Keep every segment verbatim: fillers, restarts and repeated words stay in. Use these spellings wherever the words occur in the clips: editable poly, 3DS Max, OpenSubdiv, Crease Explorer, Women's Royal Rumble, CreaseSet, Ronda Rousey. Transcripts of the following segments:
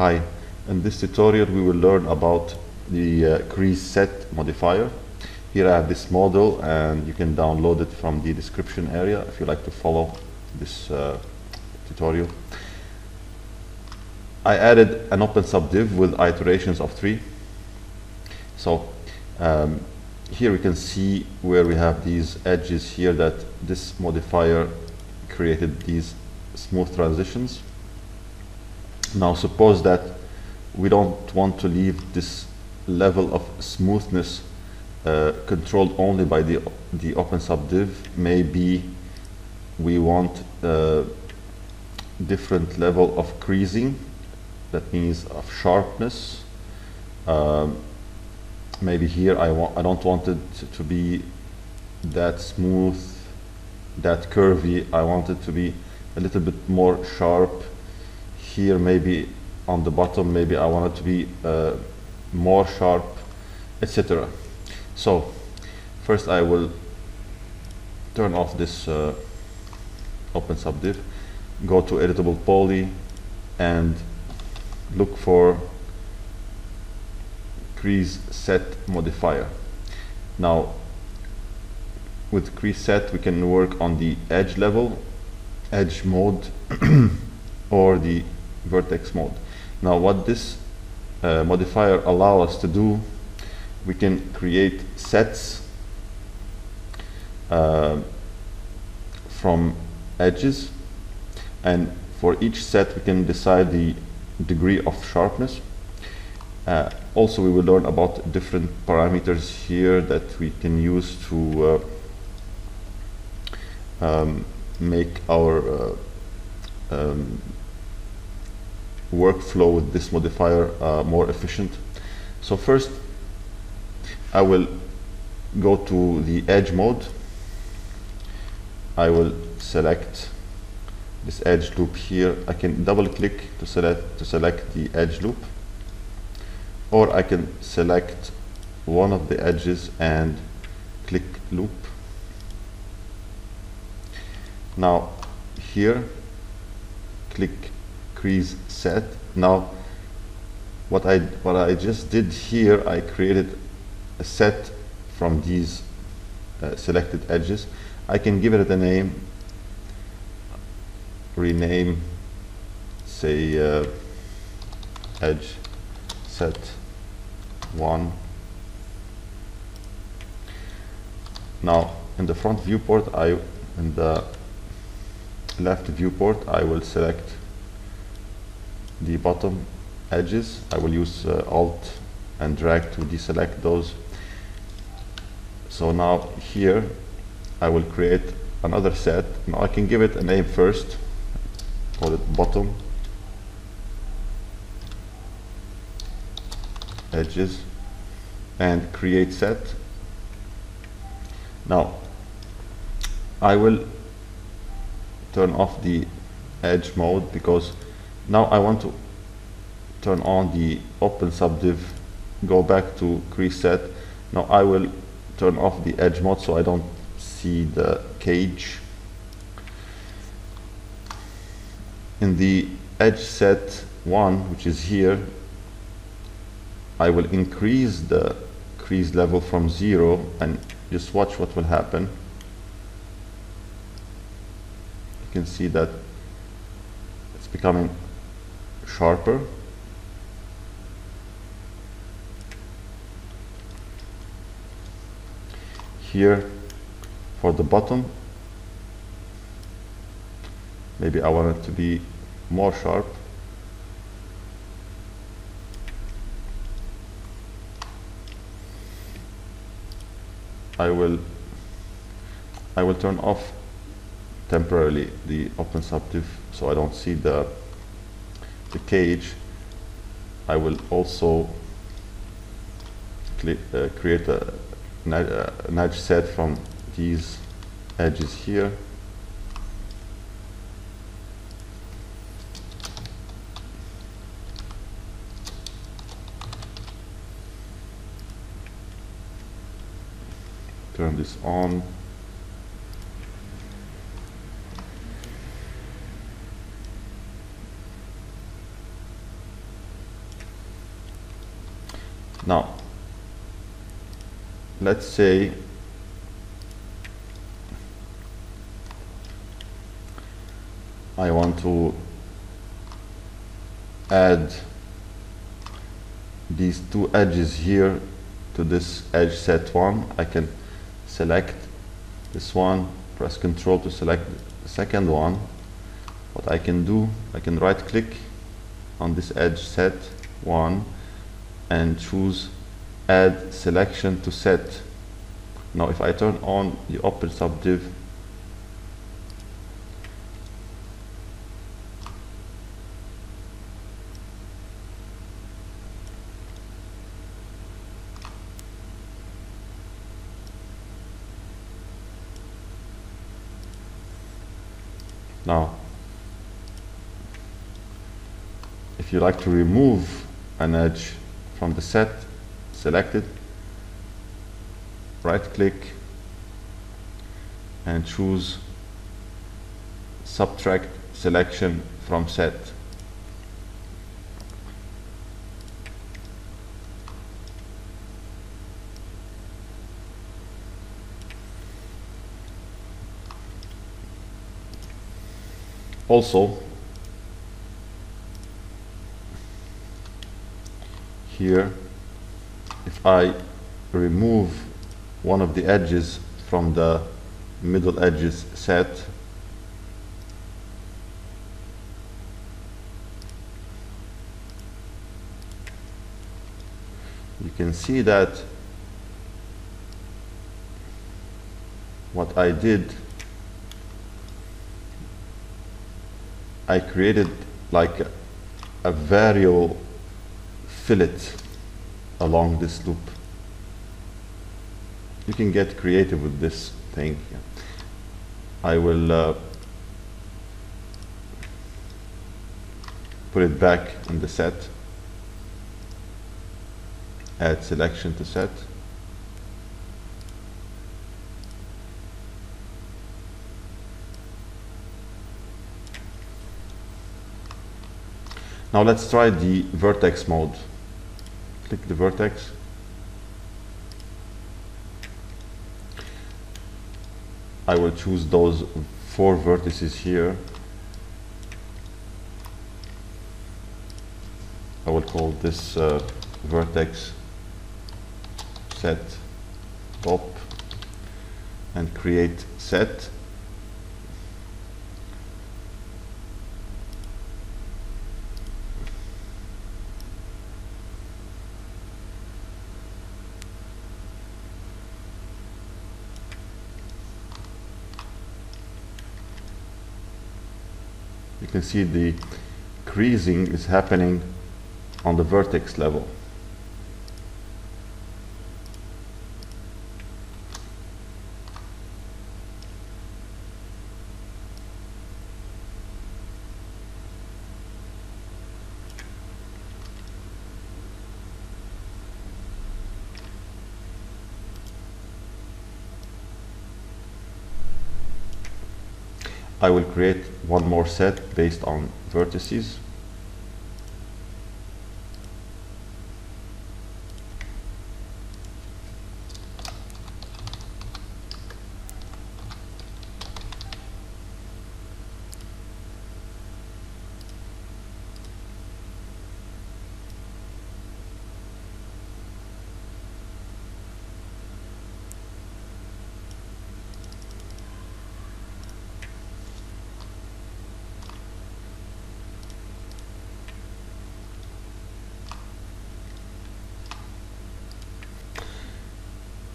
Hi, in this tutorial we will learn about the uh, crease set modifier. Here I have this model and you can download it from the description area if you like to follow this uh, tutorial. I added an OpenSubdiv with iterations of three. So um, here we can see where we have these edges here that this modifier created these smooth transitions. Now suppose that we don't want to leave this level of smoothness uh, controlled only by the, the OpenSubdiv. Maybe we want a different level of creasing, that means of sharpness. Um, maybe here I, wa I don't want it to be that smooth, that curvy. I want it to be a little bit more sharp. Here maybe on the bottom, maybe I want it to be uh, more sharp, et cetera. So first I will turn off this uh, OpenSubdiv, go to editable poly and look for crease set modifier. Now with crease set we can work on the edge level, edge mode, or the vertex mode. Now what this uh, modifier allows us to do, we can create sets uh, from edges, and for each set we can decide the degree of sharpness. Uh, also we will learn about different parameters here that we can use to uh, um, make our uh, um, workflow with this modifier uh, more efficient. So first I will go to the edge mode. I will select this edge loop here. I can double click to select to select the edge loop, or I can select one of the edges and click loop. Now here click crease set. Now what I what I just did here, I created a set from these uh, selected edges. I can give it a name, rename, say uh, edge set one. Now in the front viewport, I in the left viewport, I will select the bottom edges. I will use uh, Alt and drag to deselect those. So now here I will create another set. Now I can give it a name first, call it bottom edges, and create set. Now I will turn off the edge mode because now I want to turn on the OpenSubdiv, go back to crease set. Now I will turn off the edge mode so I don't see the cage. In the edge set one, which is here, I will increase the crease level from zero and just watch what will happen. You can see that it's becoming sharper. Here for the bottom, maybe I want it to be more sharp. I will I will turn off temporarily the OpenSubdiv so I don't see the the cage. I will also click, uh, create a an edge set from these edges here. Turn this on. Now let's say I want to add these two edges here to this edge set one. I can select this one, press control to select the second one. What I can do, I can right click on this edge set one and choose add selection to set. Now if I turn on the OpenSubdiv, now if you like to remove an edge from the set, select it, right click and choose subtract selection from set. Also here, if I remove one of the edges from the middle edges set, you can see that what I did, I created like a, a variable fillet along this loop. You can get creative with this thing. I will uh, put it back in the set. Add selection to set. Now let's try the vertex mode. Click the vertex. I will choose those four vertices here. I will call this uh, vertex set top and create set. You can see the creasing is happening on the vertex level. I will create one more set based on vertices.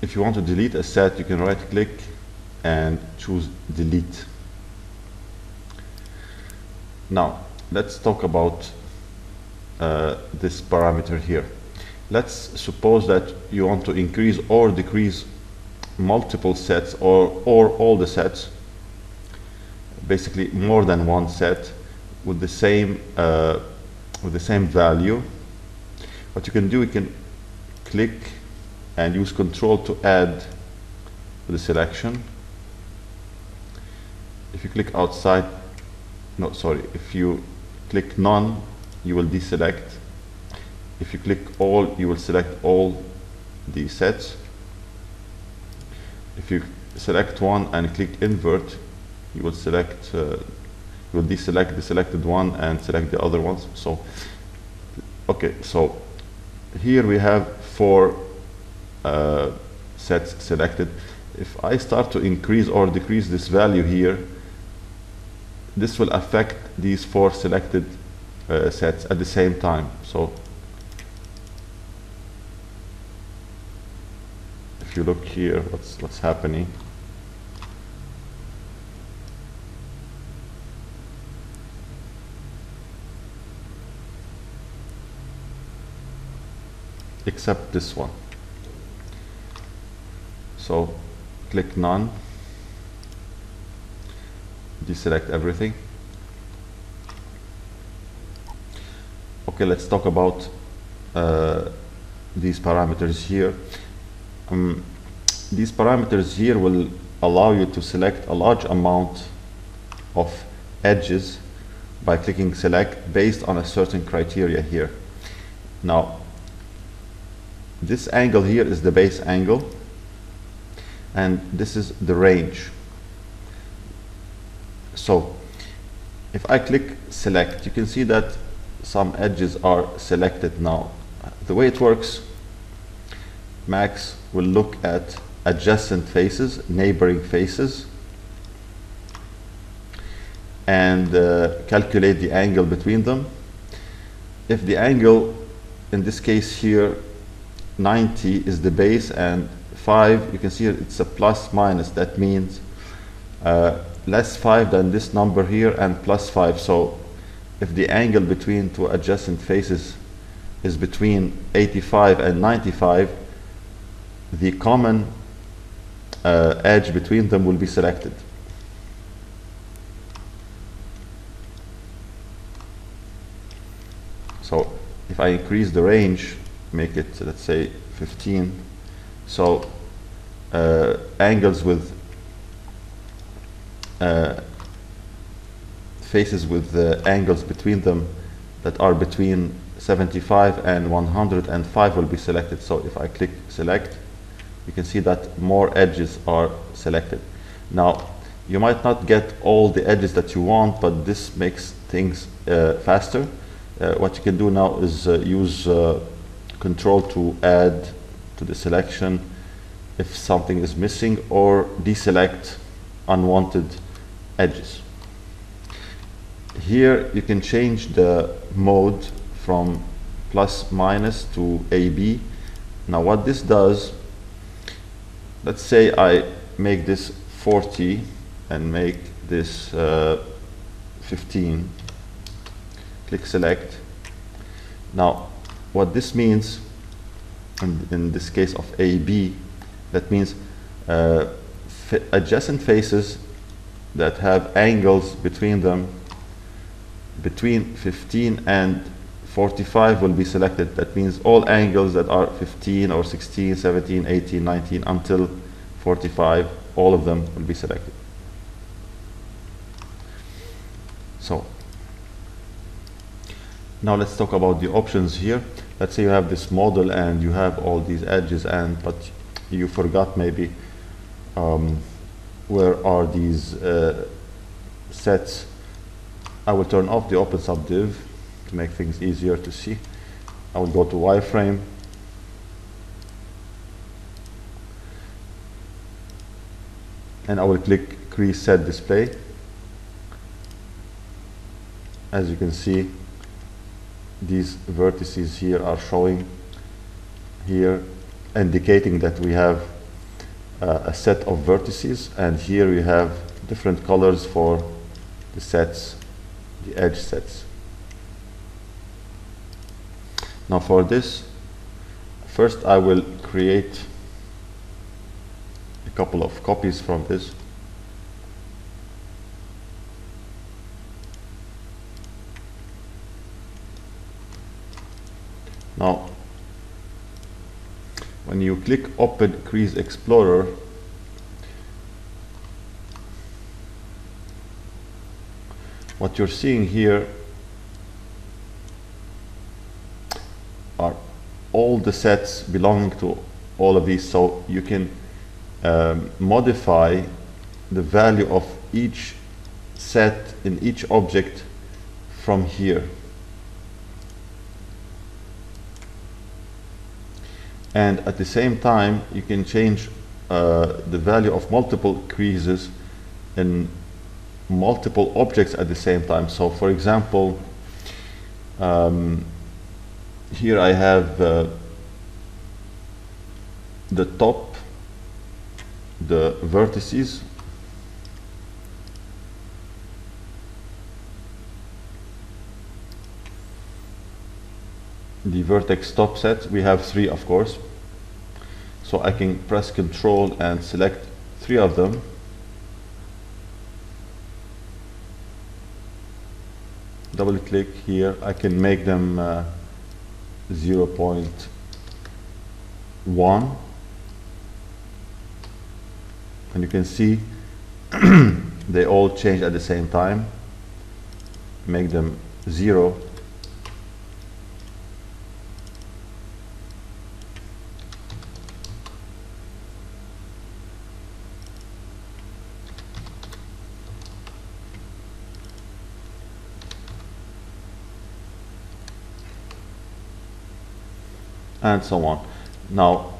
If you want to delete a set, you can right click and choose delete. Now let's talk about uh, this parameter here. Let's suppose that you want to increase or decrease multiple sets or, or all the sets, basically more than one set with the same uh, with the same value. What you can do, you can click and use control to add to the selection. If you click outside, no sorry, if you click none, you will deselect. if you click all, you will select all the sets. If you select one and click invert, you will select uh, you will deselect the selected one and select the other ones. So okay, so here we have four uh, sets selected. If I start to increase or decrease this value here, this will affect these four selected uh, sets at the same time. So if you look here, what's what's happening? Except this one. So click none, deselect everything. Okay, let's talk about uh, these parameters here. Um, these parameters here will allow you to select a large amount of edges by clicking select based on a certain criteria here. Now, this angle here is the base angle, and this is the range. So if I click select, you can see that some edges are selected now. The way it works, Max will look at adjacent faces, neighboring faces, and uh, calculate the angle between them. If the angle, in this case here, ninety is the base and five, you can see it's a plus minus. That means uh, less five than this number here and plus five. So if the angle between two adjacent faces is between eighty-five and ninety-five, the common uh, edge between them will be selected. So if I increase the range, make it, let's say, fifteen, so uh, angles with uh, faces with the angles between them that are between seventy-five and one hundred and five will be selected. So if I click select, you can see that more edges are selected. Now, you might not get all the edges that you want, but this makes things uh, faster. Uh, what you can do now is uh, use uh, control to add to the selection if something is missing, or deselect unwanted edges. Here you can change the mode from plus minus to A B. Now what this does, let's say I make this forty and make this uh, fifteen, click select. Now what this means, in, in this case of A B, that means uh, fa adjacent faces that have angles between them between fifteen and forty-five will be selected. That means all angles that are fifteen or sixteen, seventeen, eighteen, nineteen until forty-five, all of them will be selected. So now let's talk about the options here. Let's say you have this model and you have all these edges, and but you forgot maybe um, where are these uh, sets. I will turn off the OpenSubdiv to make things easier to see. I will go to wireframe, and I will click Crease Set Display. As you can see, these vertices here are showing here, indicating that we have uh, a set of vertices, and here we have different colors for the sets, the edge sets. Now for this, first I will create a couple of copies from this. Now, when you click Open Crease Explorer, what you're seeing here are all the sets belonging to all of these, so you can um, modify the value of each set in each object from here. And at the same time, you can change uh, the value of multiple creases in multiple objects at the same time. So for example, um, here I have uh, the top, the vertices, the vertex top set. We have three, of course, so I can press Control and select three of them, double click here. I can make them uh, zero point one, and you can see they all change at the same time. Make them zero. And so on. Now,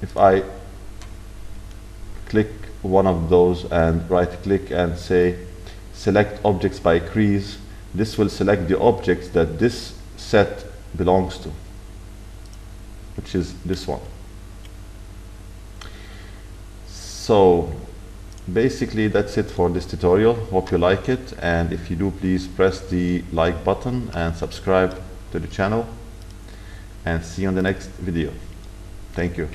if I click one of those and right-click and say select objects by crease, this will select the objects that this set belongs to, which is this one. So basically that's it for this tutorial. Hope you like it, and if you do, please press the like button and subscribe to the channel. And see you on the next video. Thank you.